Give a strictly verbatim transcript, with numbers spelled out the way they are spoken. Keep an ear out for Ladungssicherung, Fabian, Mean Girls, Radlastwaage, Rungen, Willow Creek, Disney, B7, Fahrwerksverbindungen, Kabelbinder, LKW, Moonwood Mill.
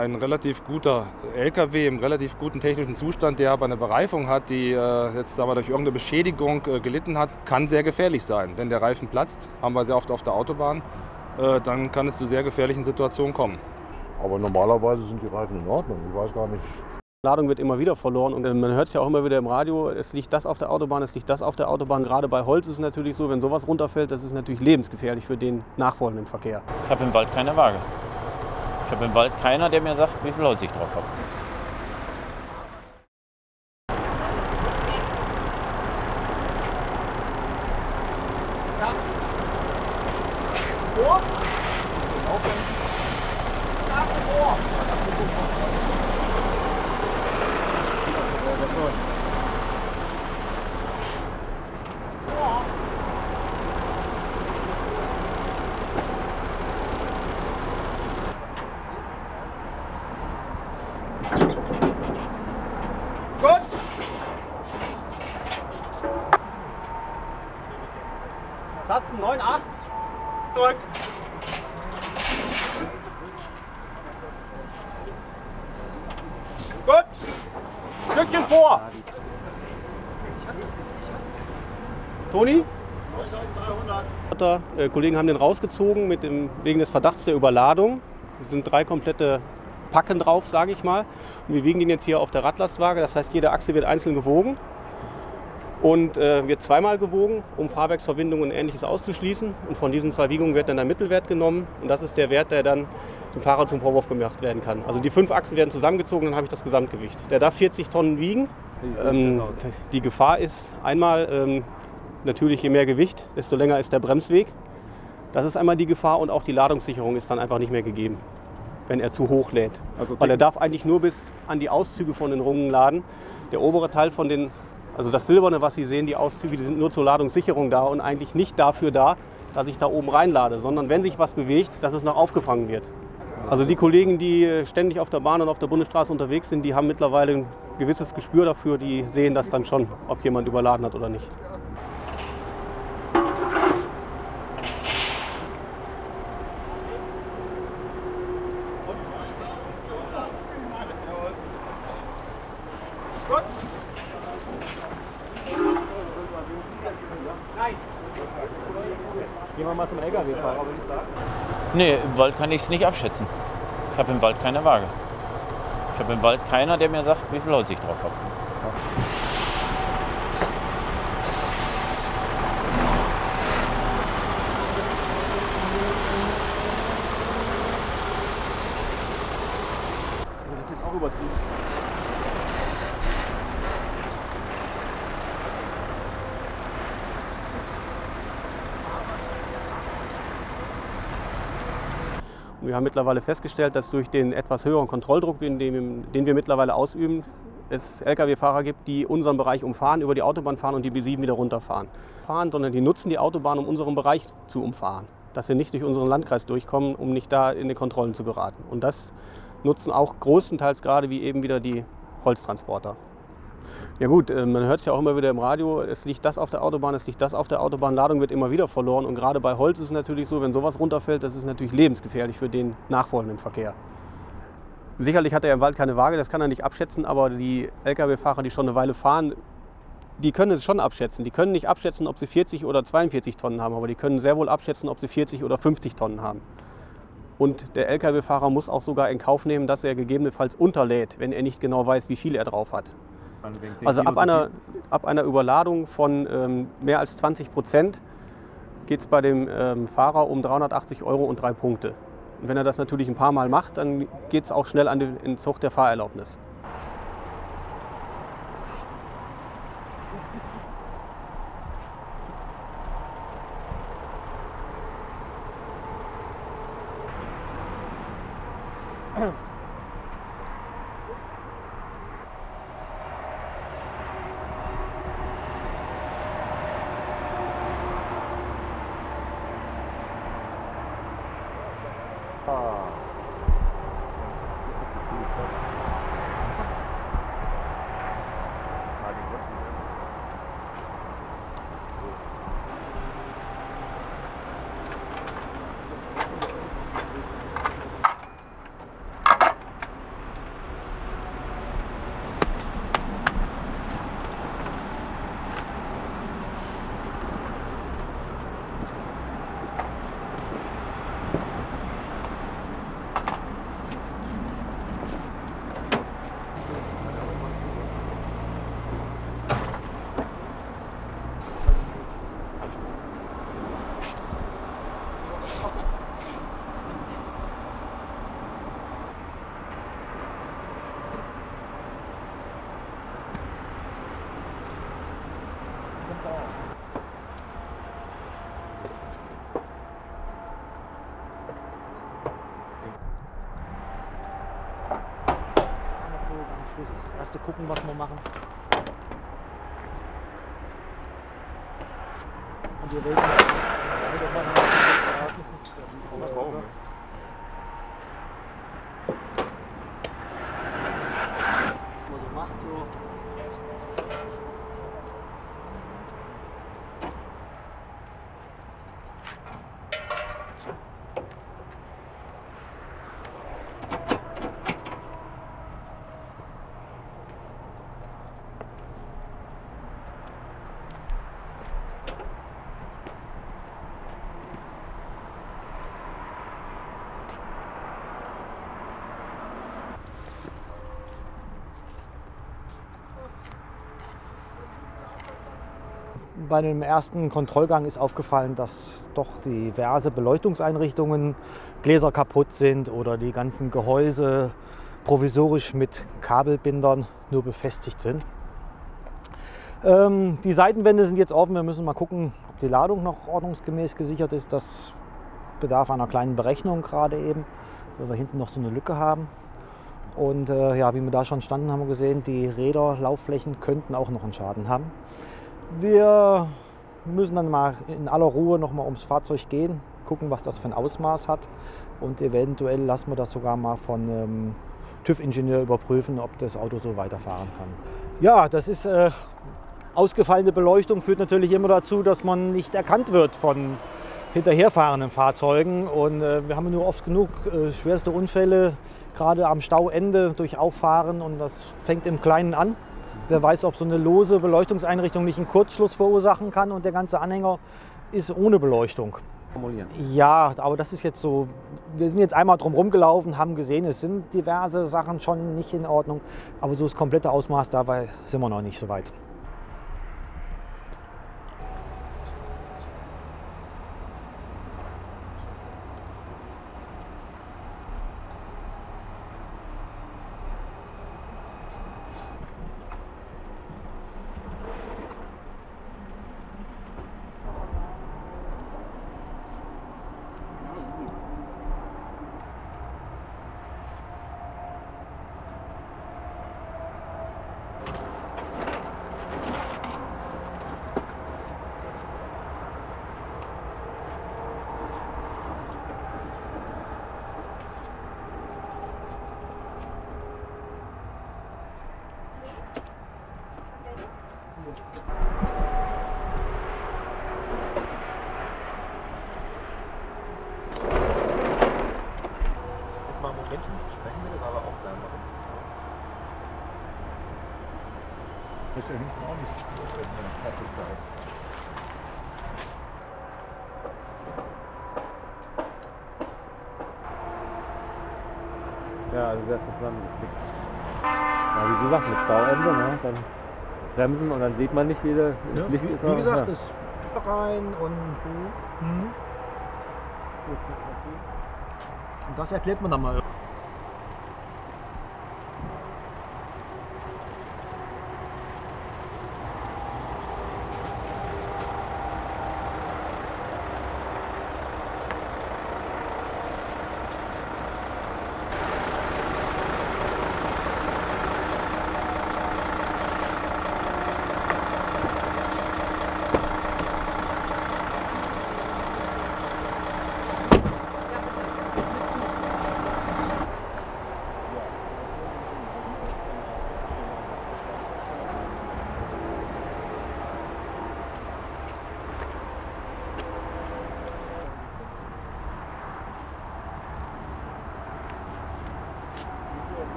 Ein relativ guter L K W im relativ guten technischen Zustand, der aber eine Bereifung hat, die äh, jetzt sagen wir, durch irgendeine Beschädigung äh, gelitten hat, kann sehr gefährlich sein. Wenn der Reifen platzt, haben wir sehr oft auf der Autobahn, äh, dann kann es zu sehr gefährlichen Situationen kommen. Aber normalerweise sind die Reifen in Ordnung, ich weiß gar nicht. Ladung wird immer wieder verloren und man hört es ja auch immer wieder im Radio, es liegt das auf der Autobahn, es liegt das auf der Autobahn. Gerade bei Holz ist es natürlich so, wenn sowas runterfällt, das ist natürlich lebensgefährlich für den nachfolgenden Verkehr. Ich habe im Wald keine Waage. Ich habe im Wald keiner, der mir sagt, wie viel Holz ich drauf habe. neun, acht. Zurück. Gut. Stückchen vor. Toni? dreihundert. Die Kollegen haben den rausgezogen mit dem, wegen des Verdachts der Überladung. Es sind drei komplette Packen drauf, sage ich mal. Und wir wiegen den jetzt hier auf der Radlastwaage. Das heißt, jede Achse wird einzeln gewogen. Und äh, wird zweimal gewogen, um Fahrwerksverbindungen und Ähnliches auszuschließen. Und von diesen zwei Wiegungen wird dann der Mittelwert genommen. Und das ist der Wert, der dann dem Fahrer zum Vorwurf gemacht werden kann. Also die fünf Achsen werden zusammengezogen, dann habe ich das Gesamtgewicht. Der darf vierzig Tonnen wiegen. Ähm, die Gefahr ist einmal, ähm, natürlich je mehr Gewicht, desto länger ist der Bremsweg. Das ist einmal die Gefahr und auch die Ladungssicherung ist dann einfach nicht mehr gegeben, wenn er zu hoch lädt. Also weil er darf eigentlich nur bis an die Auszüge von den Rungen laden. Der obere Teil von den Also das Silberne, was Sie sehen, die Auszüge, die sind nur zur Ladungssicherung da und eigentlich nicht dafür da, dass ich da oben reinlade, sondern wenn sich was bewegt, dass es noch aufgefangen wird. Also die Kollegen, die ständig auf der Bahn und auf der Bundesstraße unterwegs sind, die haben mittlerweile ein gewisses Gespür dafür, die sehen das dann schon, ob jemand überladen hat oder nicht. Gehen wir mal zum L K W-Fahrer, würde ich sagen. Nee, im Wald kann ich es nicht abschätzen. Ich habe im Wald keine Waage. Ich habe im Wald keiner, der mir sagt, wie viel Holz ich drauf habe. Das ist auch übertrieben. Wir haben mittlerweile festgestellt, dass durch den etwas höheren Kontrolldruck, den wir mittlerweile ausüben, es L K W-Fahrer gibt, die unseren Bereich umfahren, über die Autobahn fahren und die B sieben wieder runterfahren. Fahren, sondern die nutzen die Autobahn, um unseren Bereich zu umfahren, dass wir nicht durch unseren Landkreis durchkommen, um nicht da in die Kontrollen zu geraten. Und das nutzen auch größtenteils gerade wie eben wieder die Holztransporter. Ja gut, man hört es ja auch immer wieder im Radio, es liegt das auf der Autobahn, es liegt das auf der Autobahn, Ladung wird immer wieder verloren und gerade bei Holz ist es natürlich so, wenn sowas runterfällt, das ist natürlich lebensgefährlich für den nachfolgenden Verkehr. Sicherlich hat er im Wald keine Waage, das kann er nicht abschätzen, aber die L K W-Fahrer, die schon eine Weile fahren, die können es schon abschätzen. Die können nicht abschätzen, ob sie vierzig oder zweiundvierzig Tonnen haben, aber die können sehr wohl abschätzen, ob sie vierzig oder fünfzig Tonnen haben. Und der L K W-Fahrer muss auch sogar in Kauf nehmen, dass er gegebenenfalls unterlädt, wenn er nicht genau weiß, wie viel er drauf hat. Also ab einer, ab einer Überladung von ähm, mehr als zwanzig Prozent geht es bei dem ähm, Fahrer um dreihundertachtzig Euro und drei Punkte. Und wenn er das natürlich ein paar Mal macht, dann geht es auch schnell an den Entzug der Fahrerlaubnis. kommst du auf. Das erste gucken, was wir machen. Und wir reden. Was er macht, so. Bei dem ersten Kontrollgang ist aufgefallen, dass doch diverse Beleuchtungseinrichtungen, Gläser kaputt sind oder die ganzen Gehäuse provisorisch mit Kabelbindern nur befestigt sind. Ähm, die Seitenwände sind jetzt offen, wir müssen mal gucken, ob die Ladung noch ordnungsgemäß gesichert ist. Das bedarf einer kleinen Berechnung gerade eben, weil wir hinten noch so eine Lücke haben. Und äh, ja, wie wir da schon standen, haben wir gesehen, die Räder, Laufflächen könnten auch noch einen Schaden haben. Wir müssen dann mal in aller Ruhe noch mal ums Fahrzeug gehen, gucken, was das für ein Ausmaß hat. Und eventuell lassen wir das sogar mal von einem TÜV-Ingenieur überprüfen, ob das Auto so weiterfahren kann. Ja, das ist äh, ausgefallene Beleuchtung führt natürlich immer dazu, dass man nicht erkannt wird von hinterherfahrenden Fahrzeugen. Und äh, wir haben nur oft genug äh, schwerste Unfälle, gerade am Stauende durch Auffahren. Und das fängt im Kleinen an. Wer weiß, ob so eine lose Beleuchtungseinrichtung nicht einen Kurzschluss verursachen kann und der ganze Anhänger ist ohne Beleuchtung. Formulieren. Ja, aber das ist jetzt so, wir sind jetzt einmal drum rumgelaufen, haben gesehen, es sind diverse Sachen schon nicht in Ordnung, aber so das komplette Ausmaß, dabei sind wir noch nicht so weit. Ja, also sehr zusammengeklickt. Ja, wie Sie sagten, mit Stauende, ne? Dann bremsen und dann sieht man nicht, wie das ja, Licht wie, ist. Wie gesagt, es ja. rein und... Mhm. Und das erklärt man dann mal